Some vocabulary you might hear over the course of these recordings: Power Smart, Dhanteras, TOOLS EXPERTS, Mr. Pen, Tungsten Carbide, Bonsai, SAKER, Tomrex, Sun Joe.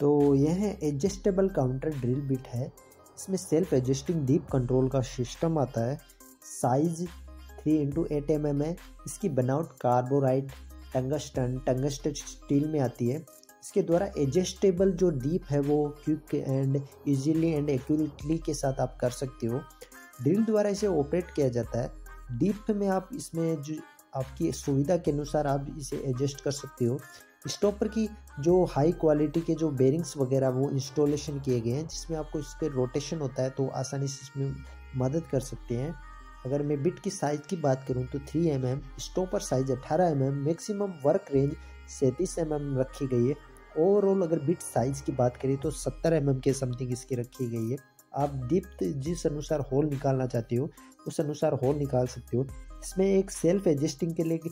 तो यह adjustable counter drill bit है। इसमें सेल्फ एडजस्टिंग डीप कंट्रोल का सिस्टम आता है। साइज 3x8 mm है। इसकी बनावट कार्बोराइट टंगस्टन स्टील में आती है। इसके द्वारा एडजस्टेबल जो डीप है वो quick and easily and accurately के साथ आप कर सकते हो। ड्रिल द्वारा इसे ऑपरेट किया जाता है। डीप में आप इसमें जो आपकी सुविधा के अनुसार आप इसे एडजस्ट कर सकते हो। स्टॉपर की जो हाई क्वालिटी के जो बेरिंग्स वगैरह वो इंस्टॉलेशन किए गए हैं, जिसमें आपको इसके रोटेशन होता है तो आसानी से इसमें मदद कर सकते हैं। अगर मैं बिट की साइज़ की बात करूं तो 3 mm, stopper size 18 mm, maximum work range 37 mm रखी गई है। ओवरऑल अगर बिट साइज़ की बात करें तो 70 mm के समथिंग इसकी रखी गई है। आप डीप जिस अनुसार होल निकालना चाहते हो उस अनुसार होल निकाल सकते हो। इसमें एक सेल्फ एडजस्टिंग के लिए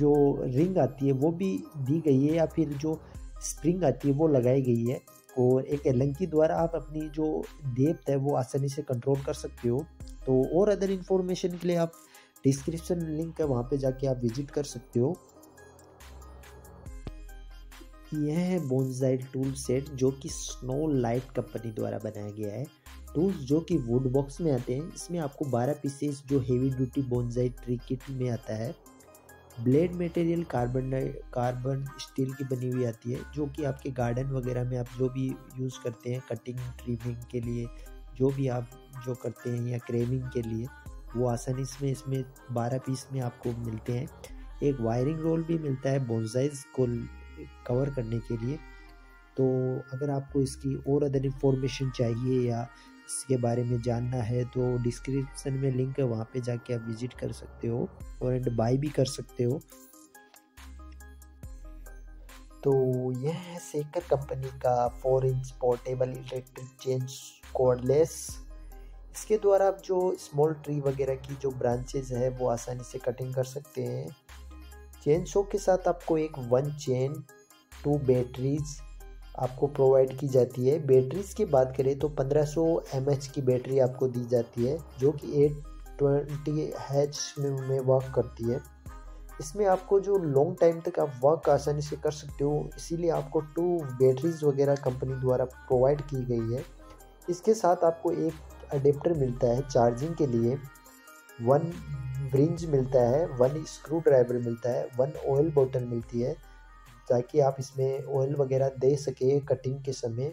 जो रिंग आती है वो भी दी गई है, या फिर जो स्प्रिंग आती है वो लगाई गई है। और एक एलंकी द्वारा आप अपनी जो डेप्थ है वो आसानी से कंट्रोल कर सकते हो। तो और अदर इन्फॉर्मेशन के लिए आप डिस्क्रिप्शन लिंक है, वहाँ पे जाके आप विजिट कर सकते हो। यह है बोनसाई टूल सेट जो कि स्नो लाइट कंपनी द्वारा बनाया गया है। टूल्स जो कि वुड बॉक्स में आते हैं। इसमें आपको 12 पीसेस जो heavy duty bonsai tree kit में आता है। ब्लेड मटेरियल कार्बन स्टील की बनी हुई आती है, जो कि आपके गार्डन वगैरह में आप जो भी यूज़ करते हैं, कटिंग ट्रिमिंग के लिए जो भी आप जो करते हैं या क्रेविंग के लिए, वो आसानी से इसमें 12 पीस में आपको मिलते हैं। एक वायरिंग रोल भी मिलता है बोनसाइज को कवर करने के लिए। तो अगर आपको इसकी और अदर इन्फॉर्मेशन चाहिए या इसके बारे में जानना है तो डिस्क्रिप्शन में लिंक है, वहाँ पे जाके आप विजिट कर सकते हो और एंड बाय भी कर सकते हो। तो यह है सीकर कंपनी का 4 inch portable electric change cordless. इसके द्वारा आप जो स्मॉल ट्री वगैरह की जो ब्रांचेज है वो आसानी से कटिंग कर सकते हैं। चेन शो के साथ आपको एक 1 चेन 2 बैटरीज आपको प्रोवाइड की जाती है। बैटरीज की बात करें तो 1500 mAh की बैटरी आपको दी जाती है, जो कि 820 Hz में वर्क करती है। इसमें आपको जो लॉन्ग टाइम तक आप वर्क आसानी से कर सकते हो, इसीलिए आपको 2 बैटरीज वगैरह कंपनी द्वारा प्रोवाइड की गई है। इसके साथ आपको एक अडेप्टर मिलता है चार्जिंग के लिए, 1 ब्रिंज मिलता है, 1 स्क्रू ड्राइवर मिलता है, 1 ऑयल बोतल मिलती है, ताकि आप इसमें ऑयल वगैरह दे सके कटिंग के समय।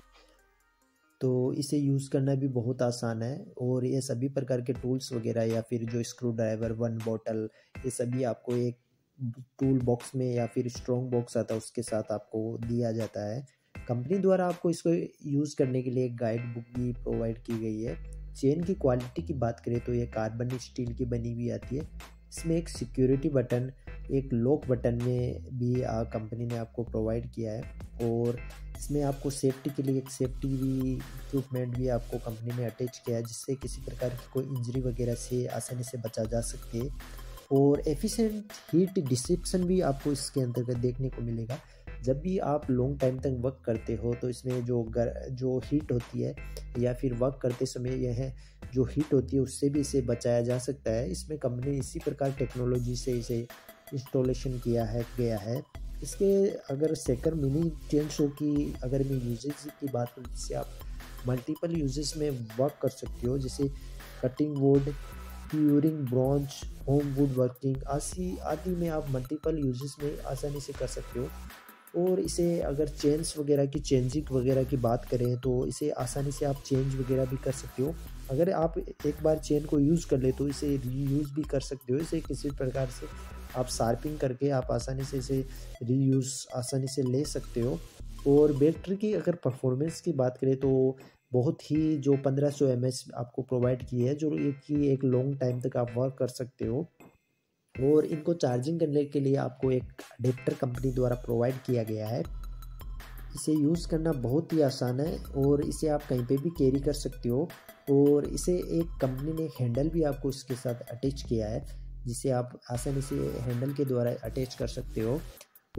तो इसे यूज़ करना भी बहुत आसान है। और ये सभी प्रकार के टूल्स वगैरह या फिर जो स्क्रू ड्राइवर 1 बोतल ये सभी आपको एक टूल बॉक्स में या फिर स्ट्रॉन्ग बॉक्स आता है उसके साथ आपको दिया जाता है। कंपनी द्वारा आपको इसको यूज़ करने के लिए एक गाइड बुक भी प्रोवाइड की गई है। चेन की क्वालिटी की बात करें तो ये कार्बन स्टील की बनी हुई आती है। इसमें एक सिक्योरिटी बटन, एक लॉक बटन में भी कंपनी ने आपको प्रोवाइड किया है। और इसमें आपको सेफ्टी के लिए एक सेफ्टी भी इक्विपमेंट भी आपको कंपनी ने अटैच किया है, जिससे किसी प्रकार की कोई इंजरी वगैरह से आसानी से बचा जा सके। और एफिशिएंट हीट डिसिप्शन भी आपको इसके अंतर्गत देखने को मिलेगा। जब भी आप लॉन्ग टाइम तक वर्क करते हो तो इसमें जो हीट होती है या फिर वर्क करते समय यह जो हीट होती है उससे भी इसे बचाया जा सकता है। इसमें कंपनी इसी प्रकार टेक्नोलॉजी से इसे इंस्टॉलेशन किया गया है। इसके अगर सेकर मिनी चेन शो की अगर मैं यूजेज की बात करूँ, जिससे आप मल्टीपल यूजेस में वर्क कर सकते हो, जैसे cutting wood, pruning branch, home would working आदि में आप मल्टीपल यूजेस में आसानी से कर सकते हो। और इसे अगर चेन्स वगैरह की चेंजिंग वगैरह की बात करें तो इसे आसानी से आप चेंज वगैरह भी कर सकते हो। अगर आप एक बार चेन को यूज़ कर ले तो इसे रीयूज़ भी कर सकते हो। इसे किसी प्रकार से आप शार्पिंग करके आप आसानी से इसे रीयूज़ आसानी से ले सकते हो। और बैटरी की अगर परफॉर्मेंस की बात करें तो बहुत ही जो 1500 mAh आपको प्रोवाइड की है, जो एक लॉन्ग टाइम तक आप वर्क कर सकते हो। और इनको चार्जिंग करने के लिए आपको एक अडेप्टर कंपनी द्वारा प्रोवाइड किया गया है। इसे यूज़ करना बहुत ही आसान है और इसे आप कहीं पे भी कैरी कर सकते हो। और इसे एक कंपनी ने हैंडल भी आपको इसके साथ अटैच किया है, जिसे आप आसानी से हैंडल के द्वारा अटैच कर सकते हो।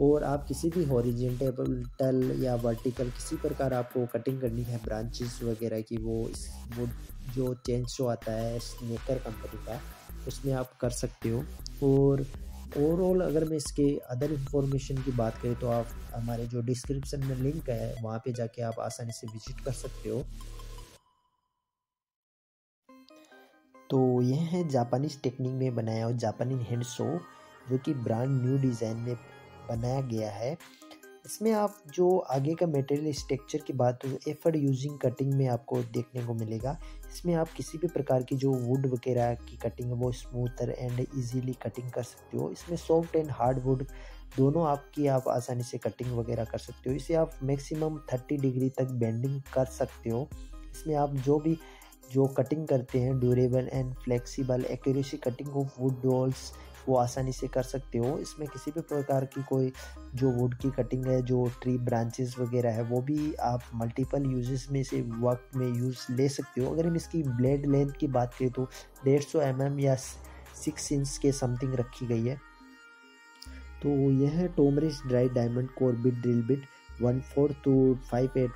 और आप किसी भी हॉरिजॉन्टल या वर्टिकल किसी प्रकार आपको कटिंग करनी है ब्रांचेस वगैरह की, वो जो चेन शो आता है स्नेकर कंपनी का उसमें आप कर सकते हो। और ओवरऑल अगर मैं इसके अदर इंफॉर्मेशन की बात करें तो आप हमारे जो डिस्क्रिप्शन में लिंक है वहाँ पे जाके आप आसानी से विजिट कर सकते हो। तो यह है जापानीज टेक्निक में बनाया और जापानी हैंड शो जो कि ब्रांड न्यू डिज़ाइन में बनाया गया है। इसमें आप जो आगे का मटेरियल स्ट्रक्चर की बात हो एफर्ड यूजिंग कटिंग में आपको देखने को मिलेगा। इसमें आप किसी भी प्रकार की जो वुड वगैरह की कटिंग है वो स्मूथर एंड इजीली कटिंग कर सकते हो। इसमें सॉफ्ट एंड हार्ड वुड दोनों आपकी आप आसानी से कटिंग वगैरह कर सकते हो। इसे आप मैक्सिमम 30 डिग्री तक बेंडिंग कर सकते हो। इसमें आप जो कटिंग करते हैं durable and flexible accuracy cutting of wood dolls वो आसानी से कर सकते हो। इसमें किसी भी प्रकार की कोई जो वुड की कटिंग है जो ट्री ब्रांचेस वगैरह है वो भी आप मल्टीपल यूजेस में से वर्क में यूज़ ले सकते हो। अगर हम इसकी ब्लेड लेंथ की बात करें तो 150 mm या 6 इंच के समथिंग रखी गई है। तो यह है Tomrex dry diamond core bit drill bit 14 to 58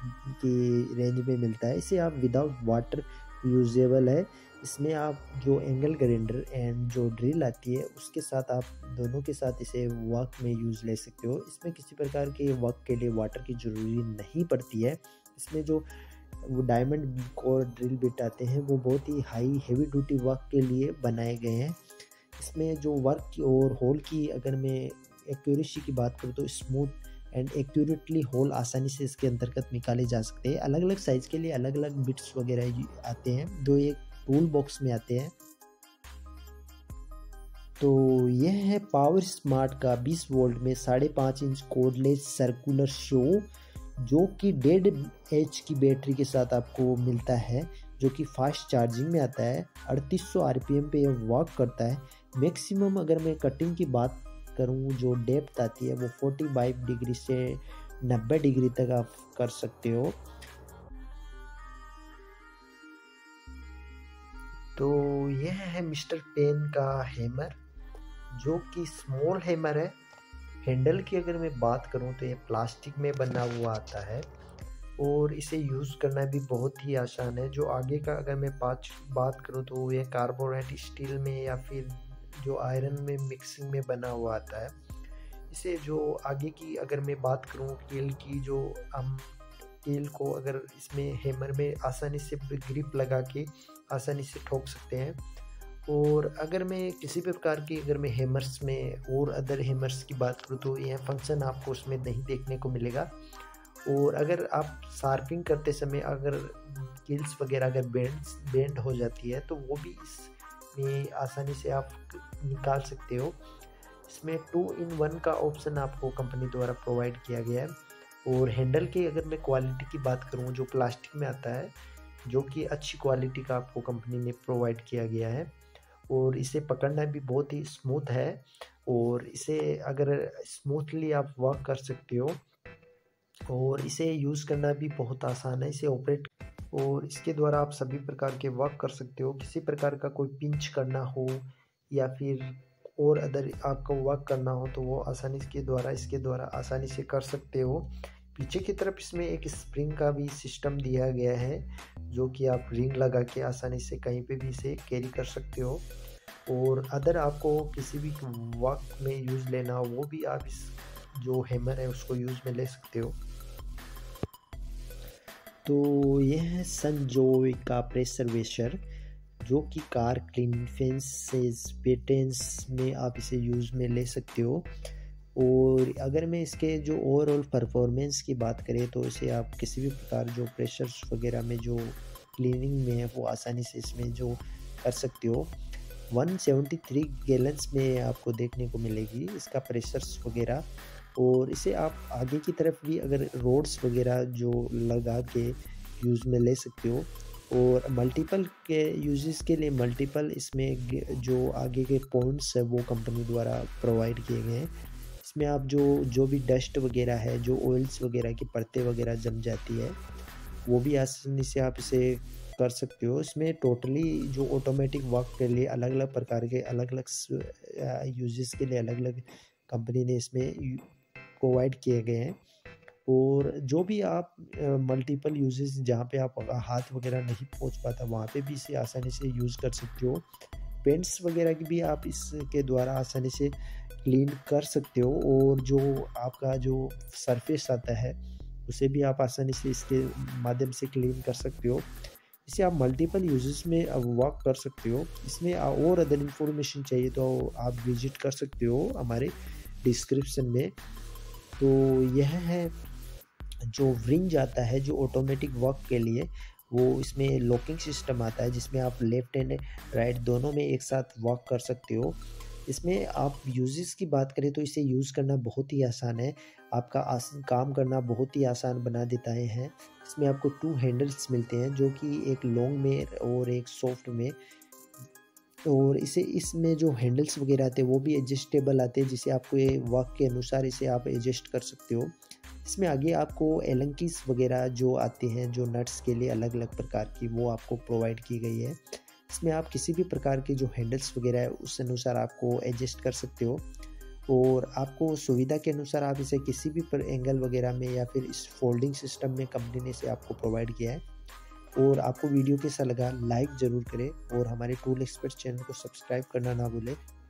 की रेंज में मिलता है। इसे आप विदाउट वाटर यूजेबल है। इसमें आप जो एंगल ग्राइंडर एंड जो ड्रिल आती है उसके साथ आप दोनों के साथ इसे वर्क में यूज़ ले सकते हो। इसमें किसी प्रकार के वर्क के लिए वाटर की ज़रूरी नहीं पड़ती है। इसमें जो वो डायमंड कोर ड्रिल बिट आते हैं वो बहुत ही हाई हेवी ड्यूटी वर्क के लिए बनाए गए हैं। इसमें जो वर्क की और होल की अगर मैं एक्यूरेसी की बात करूँ तो स्मूथ एंड एक्यूरेटली होल आसानी से इसके अंतर्गत निकाले जा सकते हैं। अलग अलग साइज़ के लिए अलग अलग बिट्स वगैरह आते हैं जो एक टूल बॉक्स में आते हैं। तो यह है पावर स्मार्ट का 20 वोल्ट में 5.5 इंच कोर्डलेस सर्कुलर शो जो कि 1.5 एच की बैटरी के साथ आपको मिलता है जो कि फास्ट चार्जिंग में आता है। 3800 आरपीएम पे यह वर्क करता है। मैक्सिमम अगर मैं कटिंग की बात करूं जो डेप्थ आती है वो 45 डिग्री से 90 डिग्री तक आप कर सकते हो। तो यह है मिस्टर पेन का हैमर जो कि स्मॉल हैमर है। हैंडल की अगर मैं बात करूं तो ये प्लास्टिक में बना हुआ आता है और इसे यूज़ करना भी बहुत ही आसान है। जो आगे का अगर मैं बात करूं तो ये कार्बोनेट स्टील में या फिर जो आयरन में मिक्सिंग में बना हुआ आता है। इसे जो आगे की अगर मैं बात करूं कील की जो हम कील को अगर इसमें हैमर में आसानी से ग्रिप लगा के आसानी से ठोक सकते हैं। और अगर मैं किसी भी प्रकार की अगर मैं हैमर्स में और अदर हैमर्स की बात करूं तो यह फंक्शन आपको उसमें नहीं देखने को मिलेगा। और अगर आप शार्पिंग करते समय अगर कील्स वगैरह अगर बेंड हो जाती है तो वो भी इसमें आसानी से आप निकाल सकते हो। इसमें 2-in-1 का ऑप्शन आपको कंपनी द्वारा प्रोवाइड किया गया है। और हैंडल की अगर मैं क्वालिटी की बात करूँ जो प्लास्टिक में आता है जो कि अच्छी क्वालिटी का आपको कंपनी ने प्रोवाइड किया गया है। और इसे पकड़ना भी बहुत ही स्मूथ है और इसे अगर स्मूथली आप वर्क कर सकते हो और इसे यूज़ करना भी बहुत आसान है। इसे ऑपरेट और इसके द्वारा आप सभी प्रकार के वर्क कर सकते हो। किसी प्रकार का कोई पिंच करना हो या फिर और अदर आपको वर्क करना हो तो वो आसानी के द्वारा इसके द्वारा आसानी से कर सकते हो। पीछे की तरफ इसमें एक स्प्रिंग का भी सिस्टम दिया गया है जो कि आप रिंग लगा के आसानी से कहीं पे भी इसे कैरी कर सकते हो। और अदर आपको किसी भी वर्क में यूज़ लेना हो वो भी आप इस जो हैमर है उसको यूज़ में ले सकते हो। तो यह है सन जो का प्रेशर वेशर जो कि कार क्लीन फेंसेस पेटेंस में आप इसे यूज़ में ले सकते हो। और अगर मैं इसके जो ओवरऑल परफॉर्मेंस की बात करें तो इसे आप किसी भी प्रकार जो प्रेशर्स वगैरह में जो क्लीनिंग में है वो आसानी से इसमें जो कर सकते हो। 173 गैलन्स में आपको देखने को मिलेगी इसका प्रेशर्स वगैरह। और इसे आप आगे की तरफ भी अगर रोड्स वगैरह जो लगा के यूज़ में ले सकते हो। और मल्टीपल के यूजेस के लिए मल्टीपल इसमें जो आगे के पॉइंट्स है वो कंपनी द्वारा प्रोवाइड किए गए हैं। इसमें आप जो भी डस्ट वगैरह है जो ऑयल्स वगैरह की परतें वगैरह जम जाती है वो भी आसानी से आप इसे कर सकते हो। इसमें टोटली जो ऑटोमेटिक वर्क के लिए अलग अलग प्रकार के अलग अलग यूजेस के लिए अलग अलग कंपनी ने इसमें प्रोवाइड किए गए हैं। और जो भी आप मल्टीपल यूजेस जहाँ पे आप हाथ वगैरह नहीं पहुँच पाता वहाँ पे भी इसे आसानी से यूज़ कर सकते हो। पेंट्स वगैरह की भी आप इसके द्वारा आसानी से क्लीन कर सकते हो, और जो आपका जो सरफेस आता है उसे भी आप आसानी से इसके माध्यम से क्लीन कर सकते हो। इसे आप मल्टीपल यूजेस में अब वर्क कर सकते हो। इसमें और अदर इन्फॉर्मेशन चाहिए तो आप विजिट कर सकते हो हमारे डिस्क्रिप्शन में। तो यह है जो व्रिंज आता है जो ऑटोमेटिक वर्क के लिए, वो इसमें लॉकिंग सिस्टम आता है जिसमें आप लेफ़्ट एंड राइट दोनों में एक साथ वर्क कर सकते हो। इसमें आप यूजेस की बात करें तो इसे यूज़ करना बहुत ही आसान है, आपका काम करना बहुत ही आसान बना देता है। इसमें आपको 2 हैंडल्स मिलते हैं जो कि एक लॉन्ग में और एक सॉफ्ट में, और इसे इसमें जो हैंडल्स वगैरह आते हैं वो भी एडजस्टेबल आते हैं, जिसे आपको ये वर्क के अनुसार इसे आप एडजस्ट कर सकते हो। इसमें आगे आपको एलंकीस वगैरह जो आते हैं जो नट्स के लिए अलग अलग प्रकार की, वो आपको प्रोवाइड की गई है। इसमें आप किसी भी प्रकार के जो हैंडल्स वगैरह है उस अनुसार आपको एडजस्ट कर सकते हो, और आपको सुविधा के अनुसार आप इसे किसी भी एंगल वगैरह में या फिर इस फोल्डिंग सिस्टम में कंपनी ने इसे आपको प्रोवाइड किया है। और आपको वीडियो कैसा लगा लाइक ज़रूर करें, और हमारे टूल एक्सपर्ट चैनल को सब्सक्राइब करना ना भूलें।